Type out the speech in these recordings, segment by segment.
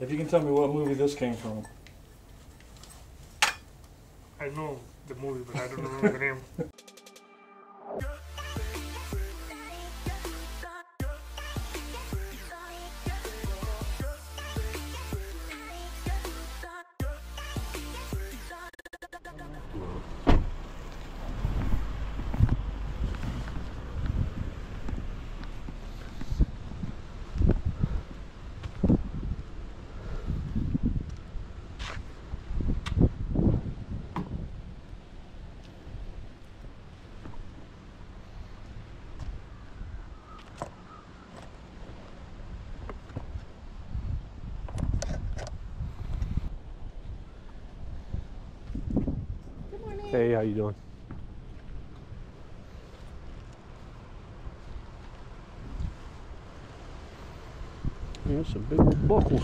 If you can tell me what movie this came from. I know the movie, but I don't remember the name. Hey, how you doing? Here's some big old buckles.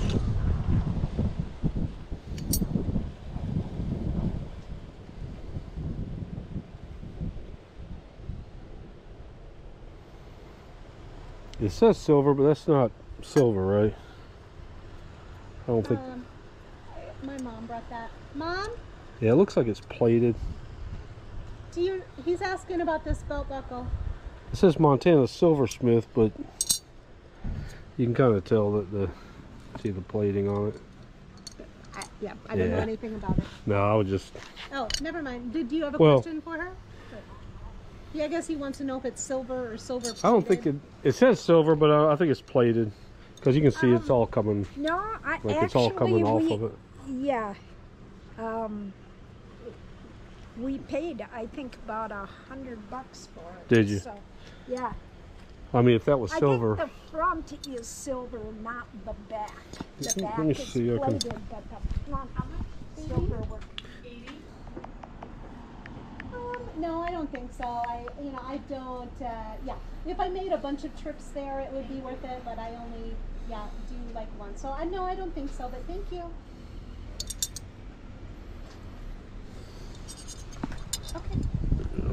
It says silver, but that's not silver, right? I don't think. My mom brought that. Mom? Yeah, it looks like it's plated. He's asking about this belt buckle. It says Montana Silversmith, but you can kind of tell that see the plating on it. I don't know anything about it. No, I was just. Oh, never mind. Do you have a question for her? Yeah, I guess he wants to know if it's silver or silver plated. I don't think it says silver, but I think it's plated because you can see it's all coming. No, it's all coming off of it. Yeah. We paid, I think, about $100 for it. Did you? So, yeah. I mean, if that was silver. I think the front is silver, not the back. The back is plated, but the front is silver. No, I don't think so. I don't. Yeah, if I made a bunch of trips there, it would be worth it. But I only, do like one. So no, I don't think so. But thank you. Okay.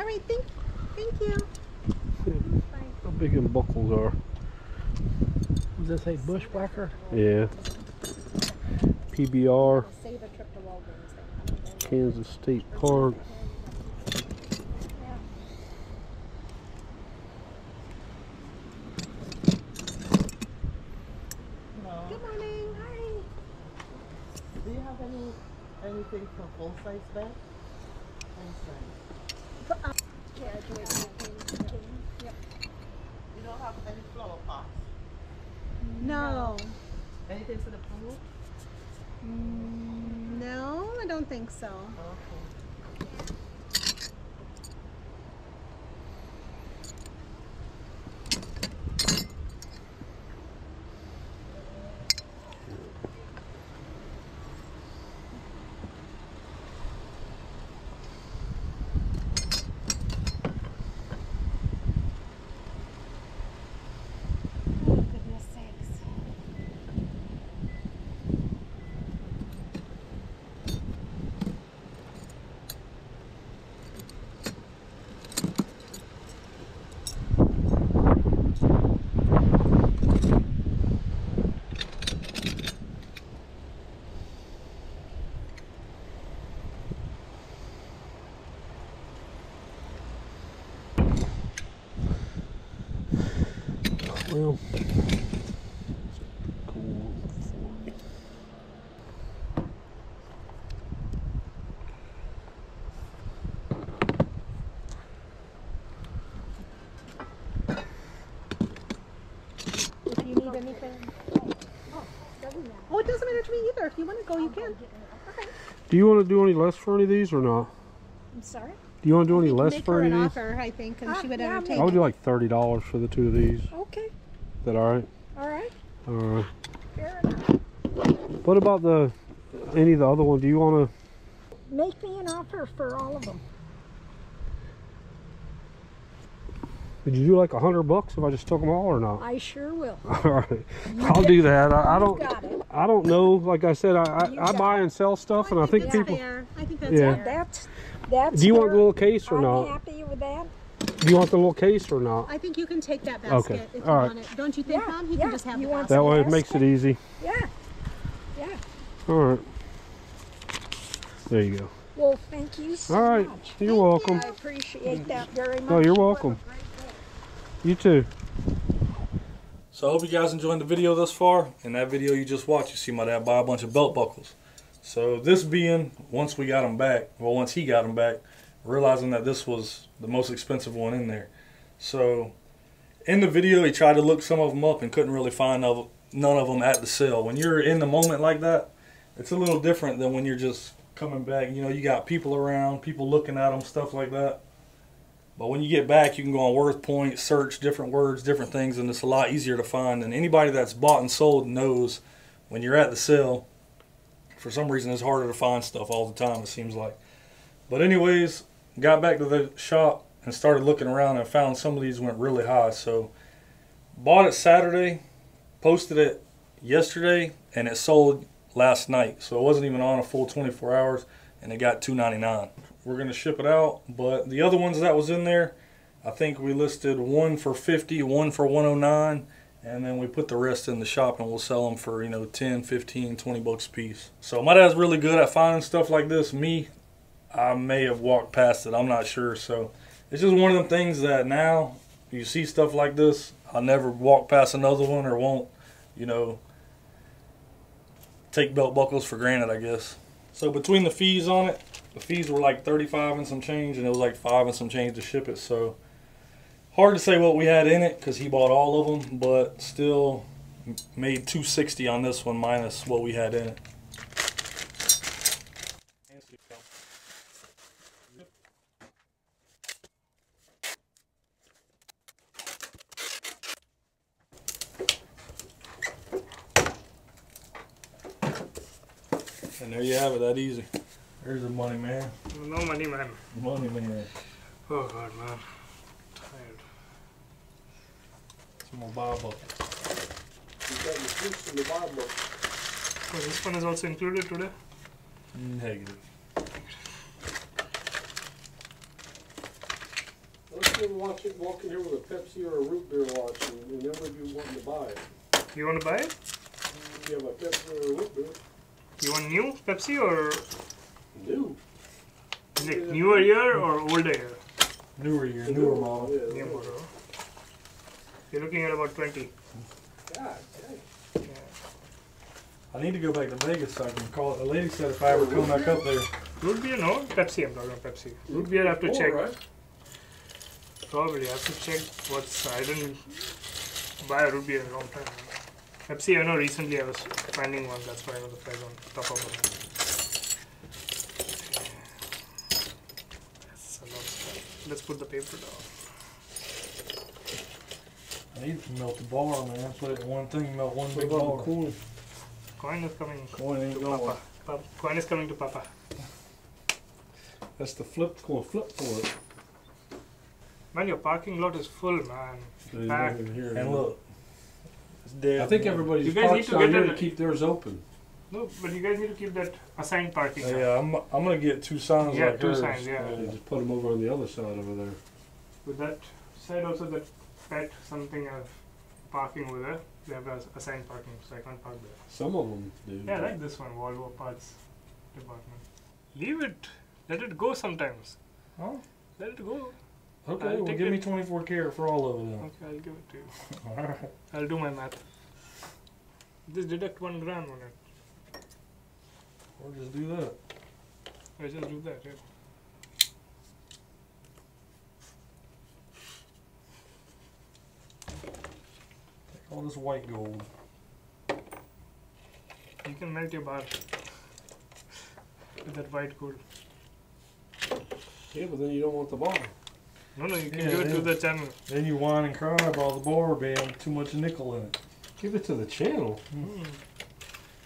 All right. Thank you. Bye. How big them buckles are? Does that say bushwhacker? Yeah. PBR. Kansas State Park. Good morning. Hi. Do you have anything for full size bags? You don't have any flower pots? No. Anything for the pool? No, I don't think so. Okay. Well, cool. If you need anything, it doesn't matter to me either. If you want to go, you can. Okay. Do you want to do any less for any of these or not? I'm sorry. Do you want to do any less for any of these? I think, and she would entertain. I would do like $30 for the two of these. Okay. Is that all right? All right. All right. Fair enough. What about any of the other ones? Do you want to make me an offer for all of them? Would you do like $100 if I just took them all or not? I sure will. All right, I'll do that. I don't. Got it. I don't know. Like I said, I buy and sell stuff, and I think people. Fair. I think that's fair. That's do you want the little case or not? I'm happy with that. Do you want the little case or not? I think you can take that basket if you want it. Don't you think, Mom? He can just have the basket. That way it makes it easy. Yeah. Yeah. All right. There you go. Well, thank you so much. All right. Much. You're welcome. I appreciate that very much. Oh, you're welcome. You too. So I hope you guys enjoyed the video thus far. In that video you just watched, you see my dad buy a bunch of belt buckles. So this being, once we got them back, well, once he got them back, realizing that this was the most expensive one in there. So in the video, he tried to look some of them up and couldn't really find none of them at the sale. When you're in the moment like that, it's a little different than when you're just coming back. You know, you got people around, people looking at them, stuff like that. But when you get back, you can go on WorthPoint, search different words, different things, and it's a lot easier to find. And anybody that's bought and sold knows when you're at the sale, for some reason it's harder to find stuff all the time, it seems like. But anyways, got back to the shop and started looking around and found some of these went really high. So bought it Saturday, posted it yesterday, and it sold last night. So it wasn't even on a full 24 hours, and it got $2.99. We're going to ship it out, but the other ones that was in there, I think we listed one for $50, one for $109, and then we put the rest in the shop and we'll sell them for, you know, 10, 15, 20 bucks a piece. So my dad's really good at finding stuff like this. Me, I may have walked past it, I'm not sure. So it's just one of them things that now you see stuff like this, I'll never walk past another one or won't, you know, take belt buckles for granted, I guess. So between the fees on it, the fees were like 35 and some change, and it was like 5 and some change to ship it. So hard to say what we had in it because he bought all of them, but still made $2.60 on this one minus what we had in it. And there you have it, that easy. There's the money man. No money man. Money man. Oh God, man. I'm tired. Some more bob bucket. You got your fish in the bob bucket. Oh, this one is also included today? Negative. Let's you watch it walk in here with a Pepsi or a root beer watch and never be wanting to buy it. You want to buy it? You have a Pepsi or a root beer. You want new Pepsi or? New. Is it newer year or older year? Newer year, newer model. Yeah, newer model. You're looking at about 20. God, yeah. I need to go back to Vegas so I can call it. The lady said if I ever come back up there. Root beer, no? Pepsi, I'm talking about Pepsi. Root beer, I have to check. Right? Probably, I have to check what's. I didn't buy a root beer in a long time. Pepsi, I know recently I was finding one, that's why I know the price on top of it. Let's put the paper down. I need to melt the bar, man. Put it one thing, melt one big bar. Cool. Coin is coming. Coin to Papa. Papa. Coin is coming to Papa. That's the flip coin. Flip for it. Man, your parking lot is full, man. It's packed. Here, and look, it's dead. I think everybody's you guys parked need to get here to keep theirs open. No, but you guys need to keep that assigned parking. Yeah, I'm going to get two signs like two hers. Signs, yeah. Just put them over on the other side over there. With that side also, that pet something of parking over there, they have assigned parking, so I can't park there. Some of them do. Yeah, like this one, Volvo Parts Department. Leave it. Let it go sometimes. Huh? Let it go. Okay, I'll well give me 24 carat for all of them. Okay, I'll give it to you. All right. I'll do my math. Just deduct $1 grand on it. Or just do that. I just do that, yeah. Take all this white gold. You can melt your bar with that white gold. Yeah, but then you don't want the bar. No, you can give it to the channel. Then you whine and cry about the bar being too much nickel in it. Give it to the channel. Mm.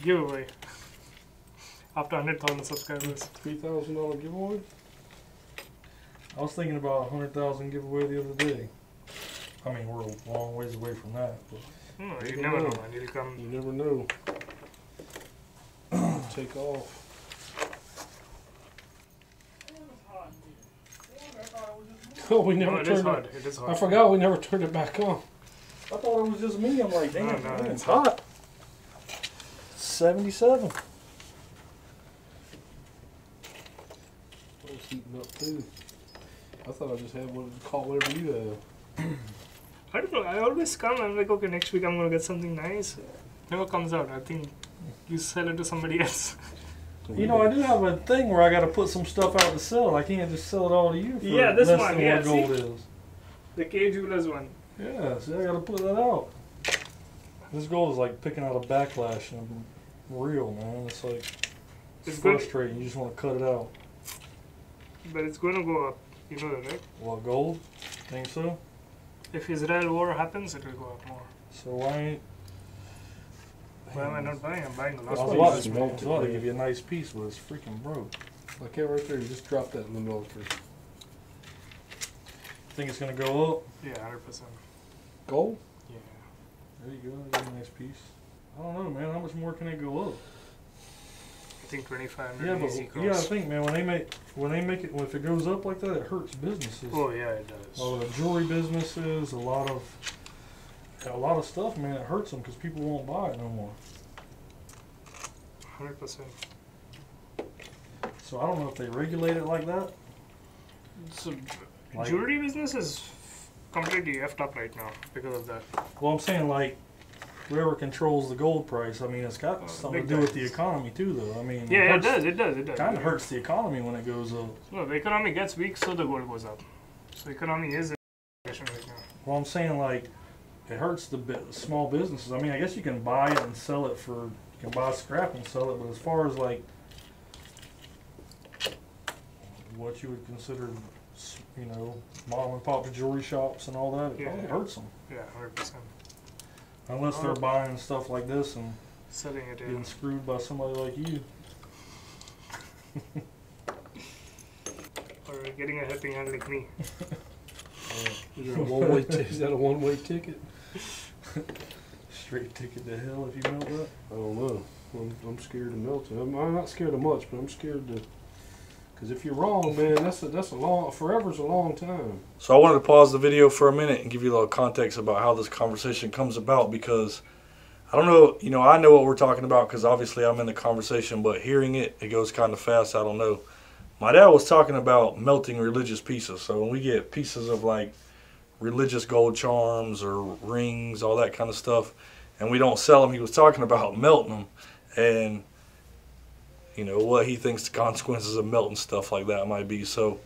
Giveaway. After 100,000 subscribers. $3,000 giveaway? I was thinking about 100,000 giveaway the other day. I mean, we're a long ways away from that. But you never know. I need to come. You never know. Take off. Oh, we never turned it. It is hot. I forgot we never turned it back on. I thought it was just me. I'm like, damn, man, it's hot. $6.77. It's heating up too. I thought I just had one to call whatever you have. I don't know. I always come. I'm like, okay, next week I'm gonna get something nice. Never comes out. I think you sell it to somebody else. You know, I do have a thing where I got to put some stuff out to sell. I can't just sell it all to you for yeah, this less one, than yeah, what gold is. The K Jewelers one. Yeah, see, I got to put that out. This gold is like picking out a backlash, and real, man. It's like it's frustrating. Good. You just want to cut it out. But it's going to go up. You know that, right? What, gold? Think so? If Israel war happens, it will go up more. So why... Why am I not buying? I'm buying a lot of pieces. I thought I'd give you a nice piece, but it's freaking broke. Like it right there, you just dropped that in the military. Think it's going to go up? Yeah, 100%. Gold? Yeah. There you go, that's a nice piece. I don't know, man, how much more can it go up? I think 2500. Yeah, but yeah, I think, man, when they make it, well, if it goes up like that, it hurts businesses. Oh yeah, it does. A lot of jewelry businesses, a lot of stuff, man. It hurts them because people won't buy it no more. 100%. So I don't know if they regulate it like that. So like, jewelry business is completely effed up right now because of that. Well, I'm saying like. Whoever controls the gold price, I mean, it's got something to do with the economy too, though. I mean, yeah, it does. Kind of hurts the economy when it goes up. No, the economy gets weak, so the gold goes up. So the economy is in right now. Well, I'm saying like it hurts the small businesses. I mean, I guess you can buy it and sell it for you can buy scrap and sell it, but as far as like what you would consider, you know, mom and pop jewelry shops and all that, it probably hurts them. Yeah, 100%. Unless they're buying stuff like this and setting it getting screwed by somebody like you. Or getting a helping hand like me. Is that a one-way ticket? Straight ticket to hell if you melt that? I don't know. I'm scared of melting. I'm not scared of much, but I'm scared to... Because if you're wrong, man, that's a long, forever's a long time. So I wanted to pause the video for a minute and give you a little context about how this conversation comes about because I don't know, you know, I know what we're talking about because obviously I'm in the conversation, but hearing it, it goes kind of fast, I don't know. My dad was talking about melting religious pieces. So when we get pieces of like religious gold charms or rings, all that kind of stuff, and we don't sell them, he was talking about melting them and... you know, what he thinks the consequences of melting stuff like that might be. So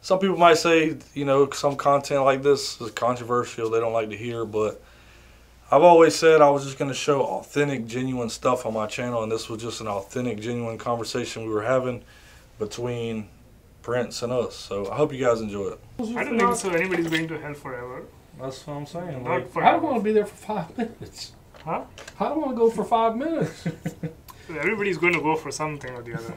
some people might say, you know, some content like this is controversial, they don't like to hear, but I've always said I was just going to show authentic, genuine stuff on my channel, and this was just an authentic, genuine conversation we were having between Prince and us. So I hope you guys enjoy it. I don't think so anybody's going to hell forever. That's what I'm saying. Like, I don't want to be there for 5 minutes. Huh? I don't want to go for 5 minutes. Everybody's going to go for something or the other.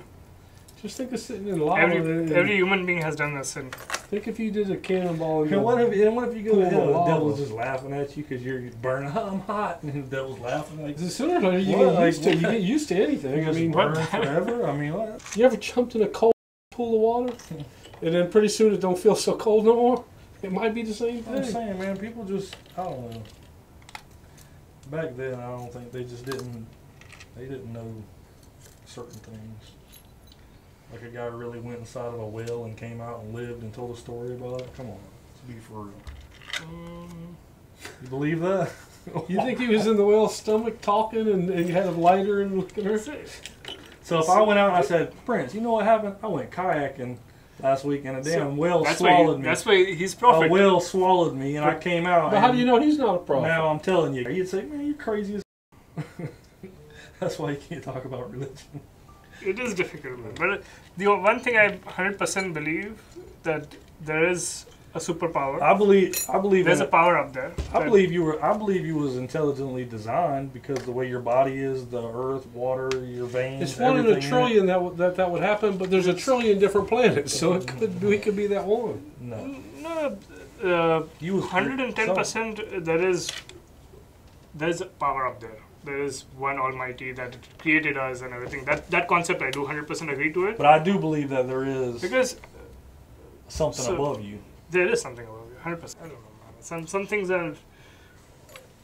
Just think of sitting in lava. Every human being has done that sin. Think if you did a cannonball. And what if you go to hell and the devil's just laughing at you because you're burning? I'm hot, and the devil's laughing. Like sooner or later you get used to anything. I mean, burn forever. I mean, what? You ever jumped in a cold pool of water, and then pretty soon it don't feel so cold no more? It might be the same thing. I'm saying, man, people just I don't know. Back then, I don't think they just didn't. They didn't know certain things. Like a guy really went inside of a well and came out and lived and told a story about it. Come on, let's be for real. You believe that? You think he was in the whale's stomach talking and he had a lighter and looking at her? So if I went out and I said, Prince, you know what happened? I went kayaking last week and a damn whale swallowed me. That's why he's prophet. A whale swallowed me and I came out. But how do you know he's not a prophet? Now I'm telling you. You'd say, man, you're crazy as That's why you can't talk about religion. It is difficult, man. But the one thing I 100% believe that there is a superpower. I believe there's a power up there. I believe you was intelligently designed because the way your body is, the earth, water, your veins. It's 1 in a trillion that would happen, but there's a trillion different planets, so we could be that one. No. 110%. There's a power up there. There is one Almighty that created us and everything. That concept, I do 100% agree to it. But I do believe that there is because something above you. There is something above you, 100%. I don't know, man. Some things are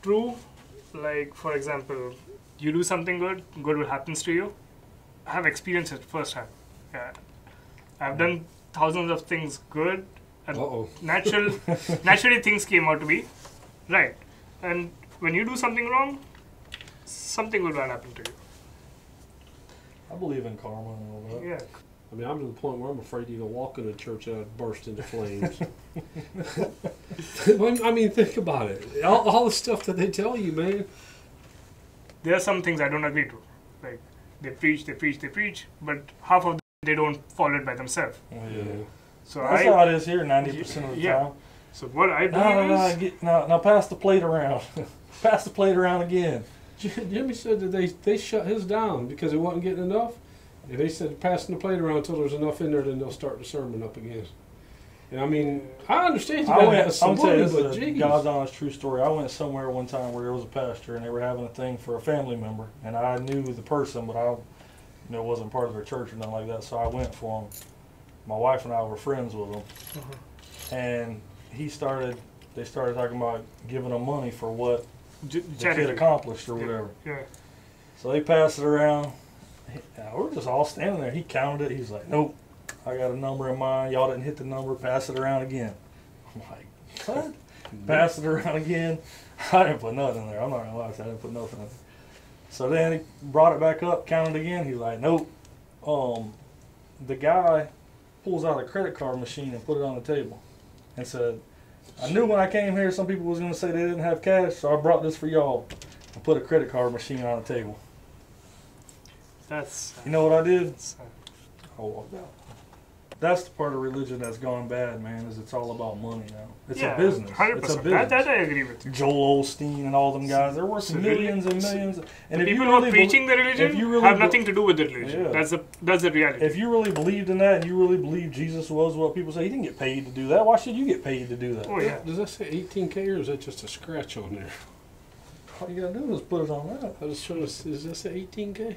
true. Like, for example, you do something good, good happens to you. I have experienced it firsthand. Yeah. I've done thousands of things good, and naturally things came out to be right. And when you do something wrong, something will not happen to you. I believe in karma and all that. Yeah. I mean, I'm to the point where I'm afraid to even walk into a church that I'd burst into flames. I mean, think about it. All the stuff that they tell you, man. There are some things I don't agree to. Like, they preach, but half of them, they don't follow it by themselves. Oh, yeah. So that's how it is here 90% of the time. So what I do now pass the plate around. Pass the plate around again. Jimmy said that they shut his down because it wasn't getting enough. And they said passing the plate around until there's enough in there, then they'll start the sermon up again. And I mean, I understand you got to have some money, but geez. God's honest true story. I went somewhere one time where there was a pastor and they were having a thing for a family member. And I knew the person, but I wasn't part of their church or nothing like that. So I went for him. My wife and I were friends with him. Mm-hmm. And they started talking about giving him money for what the kid accomplished or whatever. Yeah. So they passed it around. We were just all standing there. He counted it. He was like, nope, I got a number in mind. Y'all didn't hit the number. Pass it around again. I'm like, what? Pass it around again. I didn't put nothing in there. I'm not going to lie to you. I didn't put nothing in there. So then he brought it back up, counted again. He's like, nope. The guy pulls out a credit card machine and put it on the table and said, I knew when I came here some people was going to say they didn't have cash, so I brought this for y'all. I put a credit card machine on the table. That's sad. You know what I did? I walked out. That's the part of religion that's gone bad, man, is it's all about money now. It's a business. 100%. It's a business. That I agree with you. Joel Osteen and all them guys. There were millions and millions. And if people who are preaching the religion have nothing to do with the religion. Yeah. That's the reality. If you really believed in that and you really believed Jesus was what people say, he didn't get paid to do that. Why should you get paid to do that? Oh, yeah. Does that say 18K or is that just a scratch on there? All you got to do is put it on that. I was trying to see, does that say 18K?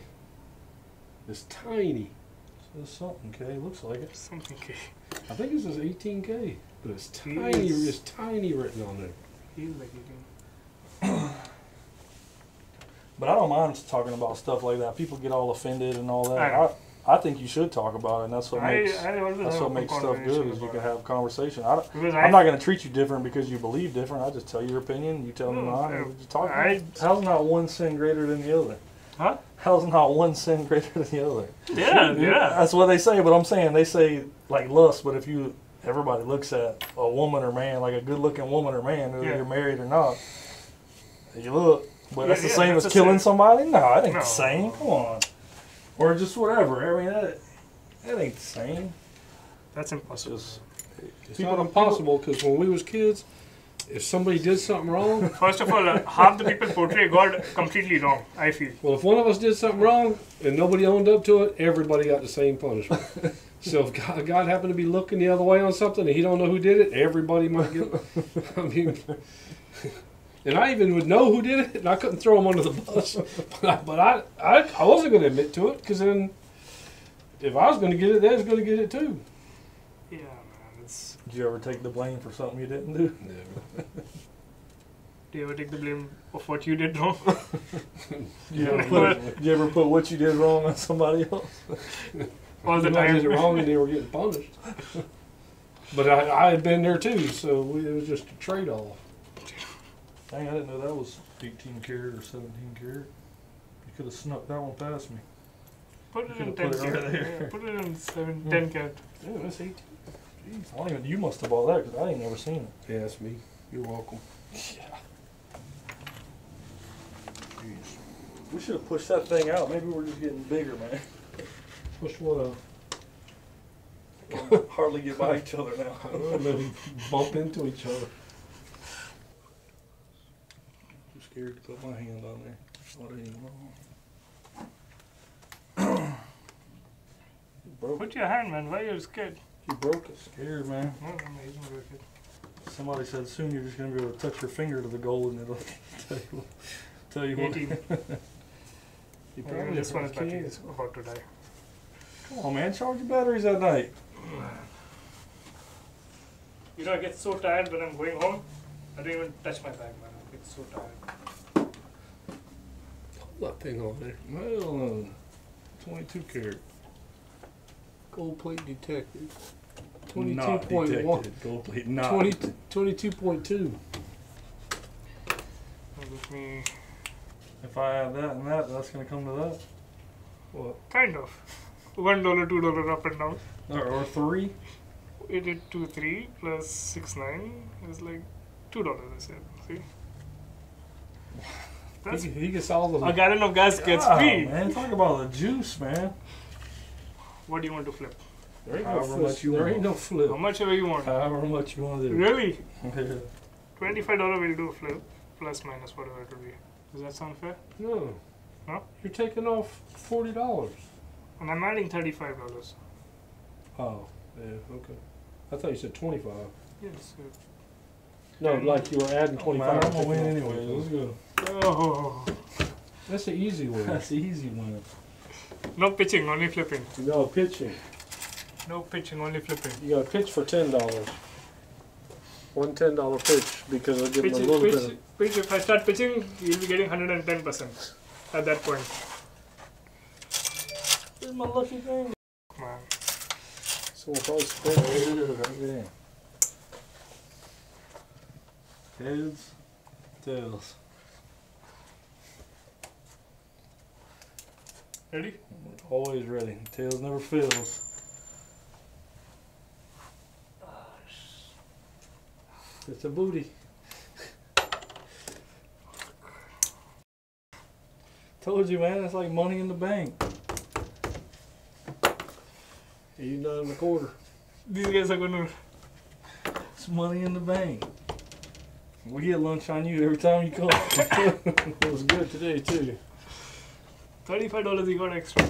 It's tiny. It's something K. Looks like it. Something K. I think this is 18K, but it's tiny. It's tiny written on there. He's like 18. But I don't mind talking about stuff like that. People get all offended and all that. I think you should talk about it, and that's what makes stuff good. Is you can have a conversation. I'm not going to treat you different because you believe different. I just tell your opinion. You tell me mine. You talk. How's not one sin greater than the other? Huh? How's not one sin greater than the other? Yeah, yeah. That's what they say, but I'm saying they say like lust, but if everybody looks at a woman or man, like a good-looking woman or man, whether you're married or not, you look, but that's the same as killing somebody? No, that ain't the same. Come on. Or just whatever. I mean, that ain't the same. That's impossible. It's not impossible because when we was kids, if somebody did something wrong... First of all, half the people portray God completely wrong, I feel. Well, if one of us did something wrong and nobody owned up to it, everybody got the same punishment. So if God happened to be looking the other way on something and he don't know who did it, everybody might get it. I mean... And I even would know who did it, and I couldn't throw him under the bus. But I wasn't going to admit to it, because then if I was going to get it, they was going to get it too. Yeah. Did you ever take the blame for something you didn't do? Never. Do you ever take the blame of what you did wrong? Do you ever put what you did wrong on somebody else? All the time. Did it wrong and they were getting punished. But I had been there too, so it was just a trade-off. Dang, I didn't know that was 18 karat or 17 karat. You could have snuck that one past me. Put it in 10 karat. Yeah, that's 18. Jeez, you must have bought that because I ain't never seen it. Yeah, that's me. You're welcome. Yeah. Jeez. We should have pushed that thing out. Maybe we're just getting bigger, man. Push what out? We can hardly get by each other now. Maybe bump into each other. I'm scared to put my hand on there. What ain't wrong? Put your hand, man. Why are you scared? You broke it. Scared, man. Somebody said soon you're just going to be able to touch your finger to the gold and it'll tell you what. You probably just want to is about to die. Come on, man. Charge your batteries at night. You know, I get so tired when I'm going home. I don't even touch my bag, man. I get so tired. that thing over there? Well, 22 karat. Gold plate detected. 22.1. Gold plate not. 22.2. Give me. If I add that and that, that's gonna come to that. What? Kind of. $1, $2 up and down. Or 3. 8823 plus 69 is like $2. I said. See. That's he gets all the. A gallon of gas gets free. Man, talk about the juice, man. What do you want to flip? There ain't no flip. There ain't no flip. How much ever you want. However much you want to do. Really? $25 will do a flip. Plus minus whatever it would be. Does that sound fair? No. No? You're taking off $40. And I'm adding $35. Oh, yeah, okay. I thought you said 25. Yes. No, like you were adding 25. I'm gonna win anyway. Let's go. Oh. That's an easy one. That's an easy one. No pitching, only flipping. No pitching. No pitching, only flipping. You gotta pitch for $10. One $10 pitch because I give him a little bit. Pitch, if I start pitching, you'll be getting 110% at that point. This is my lucky thing. Come on. So if I spin, everything. Heads, tails. Ready? Always ready. Tails never fails. It's a booty. Told you, man, it's like money in the bank. You know, in a quarter. These guys are gonna. It's money in the bank. We get lunch on you every time you come. It was good today too. $35 you got extra.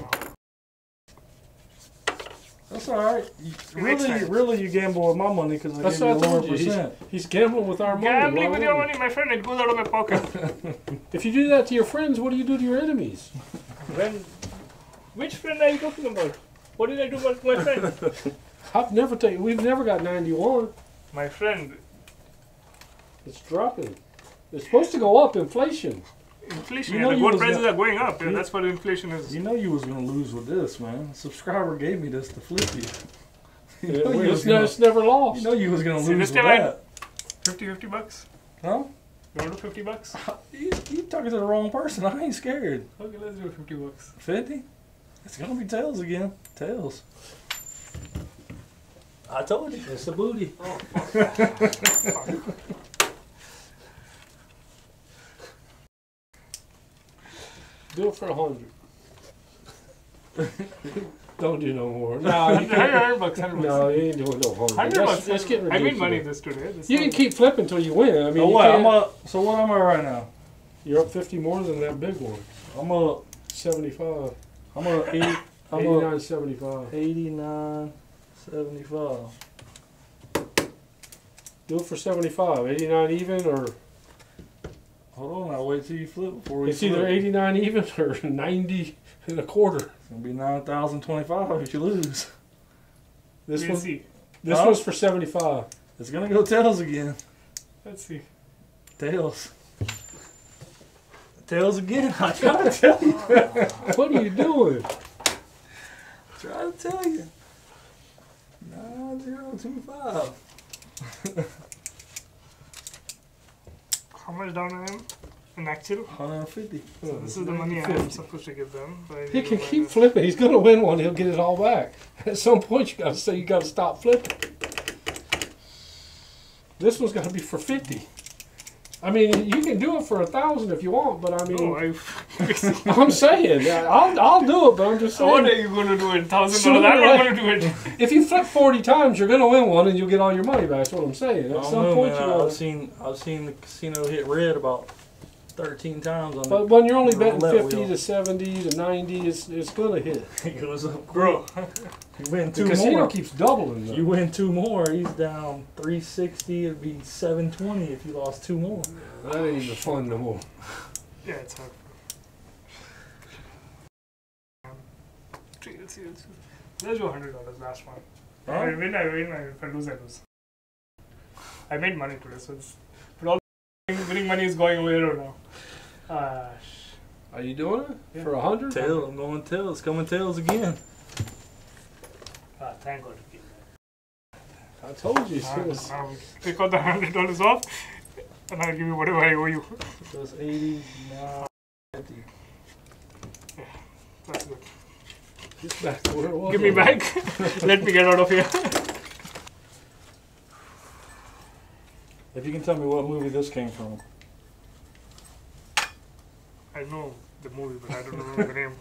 That's alright. Really, you gamble with my money because I gave you lower percent. He's gambling with our money. Gambling with your money, my friend. It goes out of my pocket. If you do that to your friends, what do you do to your enemies? Which friend are you talking about? What did I do with my friend? We've never got 91. My friend. It's dropping. It's supposed to go up, inflation. Inflation, you know, the gold prices are going up, and that's what inflation is. You know you was going to lose with this, man. A subscriber gave me this to flip you. It's never lost. You know you was going to lose with that. 50 bucks? Huh? You want to do 50 bucks? You're talking to the wrong person. I ain't scared. Okay, let's do 50 bucks. 50? It's going to be tails again. Tails. I told you. It's a booty. Oh, fuck. Do it for 100. Don't do no more. No, 100 bucks. No, you ain't doing no 100. 100 bucks. That's getting ridiculous. I made money this today. You can keep flipping until you win. I mean, so what am I right now? You're up 50 more than that big one. I'm up 75. I'm up 89.75. 89.75. Do it for 75. 89 even or. Hold on, I'll wait till you flip before we flip. It's either 89 even or 90 and a quarter. It's going to be 9,025 if you lose. This one's for 75. It's going to go tails again. Let's see. Tails. Tails again. I try to tell you. What are you doing? I try to tell you. 9,025. How much down I am? An actual? 150. So this is the money I'm supposed to give them. He can keep flipping. He's going to win one. He'll get it all back. At some point, you got to say you got to stop flipping. This one's got to be for 50. I mean, you can do it for 1,000 if you want, but I mean, I'm saying I'll do it, but I'm just saying. What are you going to do it? $1,000? I'm not going to do it. If you flip 40 times, you're going to win one, and you'll get all your money back. That's what I'm saying. At some point, man, I've seen the casino hit red about 13 times on. But when you're only betting 50 to 70 to 90, it's going to hit. It goes up, bro. You win two more. The casino keeps doubling. Though. You win two more, he's down 360. It'd be 720 if you lost two more. Yeah, that ain't even fun no more. Yeah, it's hard. Let's do $100 last one. Huh? I win, I win. If I lose, I lose. I made money today, so it's. But all winning money is going away right now. Are you doing it? Yeah. For 100? Tail. I'm going tails. Coming tails again. Tangled again. I told you. I will take all the $100 off and I'll give you whatever I owe you. So it's 80, now 50. Yeah, that's good. Get back to where it was. Give me back. Let me get out of here. If you can tell me what movie this came from. I know the movie, but I don't remember the name.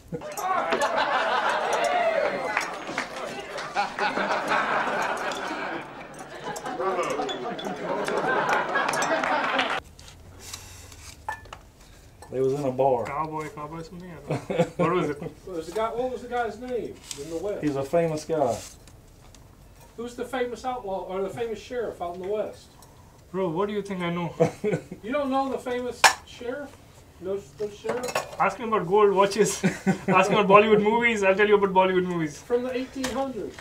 It was in a bar. Cowboy something? I don't know. What was it? What was the guy's name in the West? He's a famous guy. Who's the famous outlaw, or the famous sheriff out in the West? Bro, what do you think I know? You don't know the famous sheriff? No sheriff? Ask me about gold watches. Ask me about Bollywood movies. I'll tell you about Bollywood movies. From the 1800s.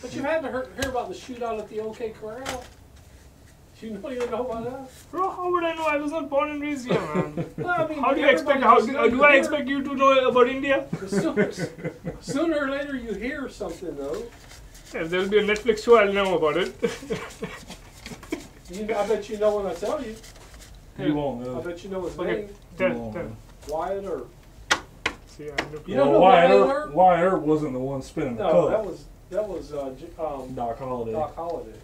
But you had to hear about the shootout at the OK Corral. You don't even know about that? Bro, how would I know? I was not born and raised here, man. I mean, how do you expect? Do I expect you to know about India? Sooner or later you hear something, though. If there will be a Netflix show, I'll know about it. I bet you know when I tell you. You won't know. I bet you know his name. Tell. Wyatt Earp. See, I knew. You don't know Wyatt Earp wasn't the one spinning the coat. No, that was Doc Holiday. Doc Holiday.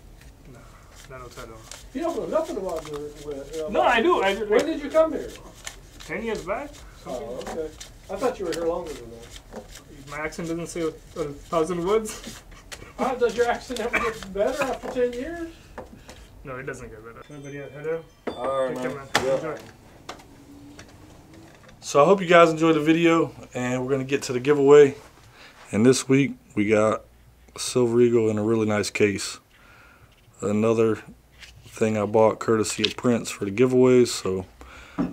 No, I don't know. You don't know nothing about the. No, I do. When did you come here? 10 years back. Oh, okay. I thought you were here longer than that. My accent doesn't say a 1,000 words. Does your accent ever get better after 10 years? No, it doesn't get better. Everybody else, hello? Alright, man. Enjoy. So I hope you guys enjoyed the video, and we're going to get to the giveaway. And this week, we got a Silver Eagle in a really nice case. Another thing I bought courtesy of Prince for the giveaways, so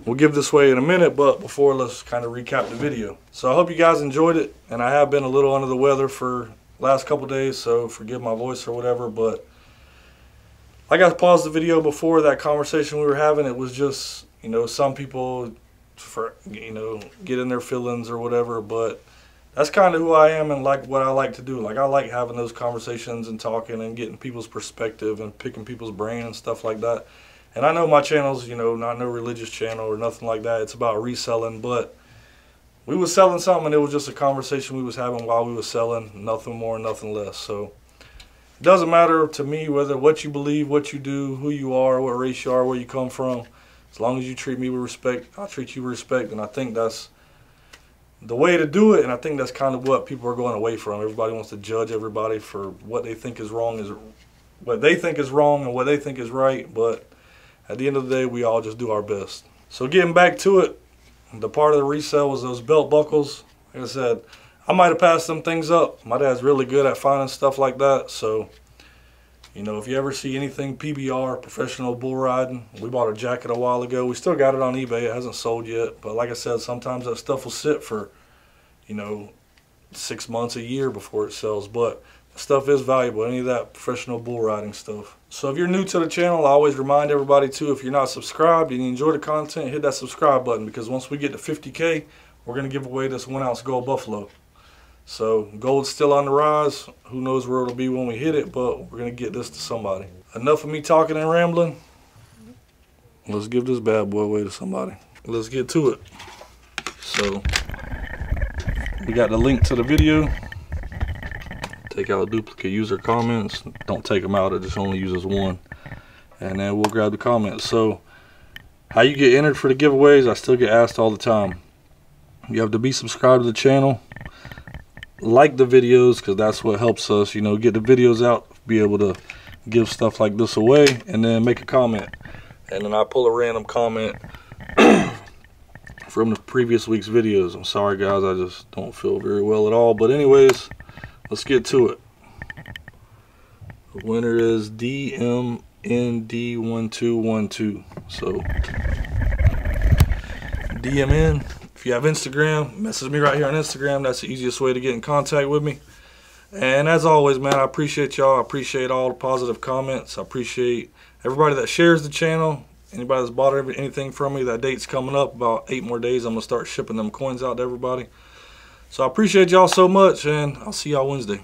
we'll give this away in a minute, but before, let's kind of recap the video. So I hope you guys enjoyed it, and I have been a little under the weather for the last couple days, so forgive my voice or whatever, but like I paused the video before, that conversation we were having, it was just, you know, some people, get in their feelings or whatever, but that's kind of who I am and like what I like to do. Like, I like having those conversations and talking and getting people's perspective and picking people's brain and stuff like that. And I know my channel's, not no religious channel or nothing like that. It's about reselling, but we was selling something and it was just a conversation we was having while we was selling, nothing more, nothing less, so. It doesn't matter to me whether what you believe, what you do, who you are, what race you are, where you come from. As long as you treat me with respect, I'll treat you with respect. And I think that's the way to do it. And I think that's kind of what people are going away from. Everybody wants to judge everybody for what they think is wrong, and what they think is right. But at the end of the day, we all just do our best. So getting back to it, the part of the resale was those belt buckles. Like I said, I might have passed some things up. My dad's really good at finding stuff like that. So, if you ever see anything PBR, professional bull riding, we bought a jacket a while ago. We still got it on eBay. It hasn't sold yet. But like I said, sometimes that stuff will sit for, 6 months, a year before it sells. But the stuff is valuable, any of that professional bull riding stuff. So if you're new to the channel, I always remind everybody, too, if you're not subscribed and you enjoy the content, hit that subscribe button. Because once we get to 50K, we're going to give away this 1 ounce gold buffalo. So gold's still on the rise. Who knows where it'll be when we hit it, but we're gonna get this to somebody. Enough of me talking and rambling. Let's give this bad boy away to somebody. Let's get to it. So we got the link to the video. Take out duplicate user comments. Don't take them out, it just only uses one. And then we'll grab the comments. So how you get entered for the giveaways, I still get asked all the time. You have to be subscribed to the channel. Like the videos, because that's what helps us get the videos out, be able to give stuff like this away, and then make a comment, and then I pull a random comment from the previous week's videos. I'm sorry guys, I just don't feel very well at all, but anyways, let's get to it. The winner is DMND1212, so DMN. If you have Instagram, message me right here on Instagram. That's the easiest way to get in contact with me. And as always, man, I appreciate y'all. I appreciate all the positive comments. I appreciate everybody that shares the channel, Anybody that's bought anything from me, that date's coming up. About 8 more days, I'm going to start shipping them coins out to everybody. So I appreciate y'all so much, and I'll see y'all Wednesday.